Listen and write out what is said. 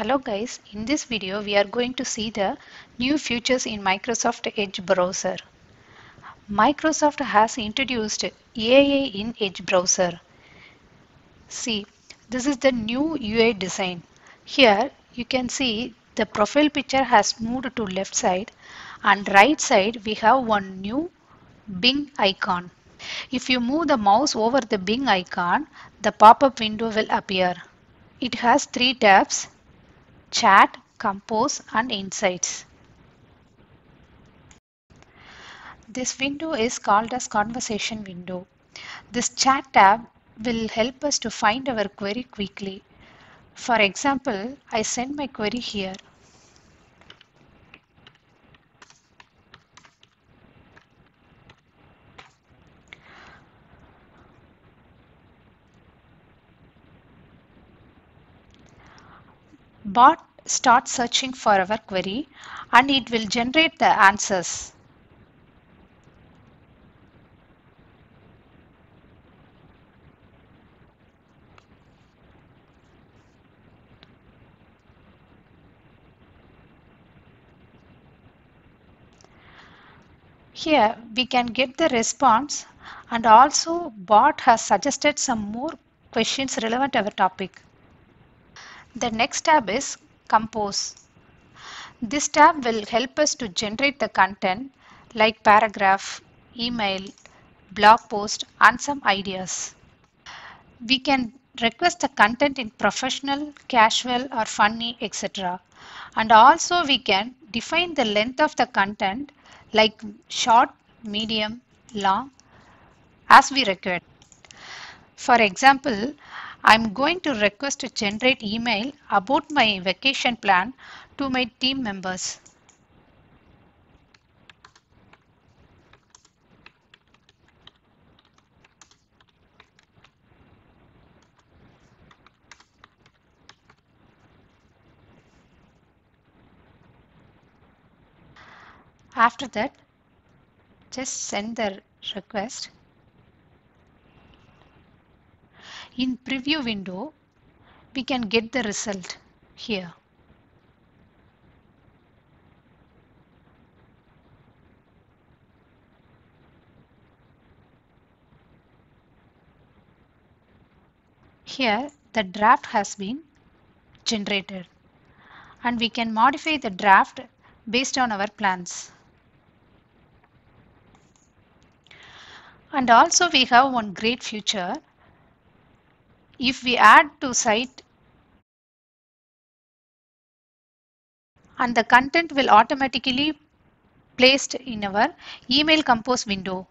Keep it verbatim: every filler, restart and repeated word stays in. Hello guys, in this video we are going to see the new features in Microsoft Edge browser. Microsoft has introduced A I in Edge browser. See, this is the new U I design. Here you can see the profile picture has moved to left side and right side we have one new Bing icon. If you move the mouse over the Bing icon, the pop-up window will appear. It has three tabs: Chat, Compose and Insights. This window is called as Conversation window. This Chat tab will help us to find our query quickly. For example, I send my query here. Bot starts searching for our query and it will generate the answers. Here we can get the response, and also bot has suggested some more questions relevant to our topic. The next tab is Compose. This tab will help us to generate the content like paragraph, email, blog post and some ideas. We can request the content in professional, casual or funny, et cetera. And also we can define the length of the content like short, medium, long as we require. For example, I'm going to request to generate email about my vacation plan to my team members. After that, just send the request. In preview window, we can get the result here. Here the draft has been generated and we can modify the draft based on our plans. And also we have one great feature. If we add to site, and the content will automatically placed in our email compose window.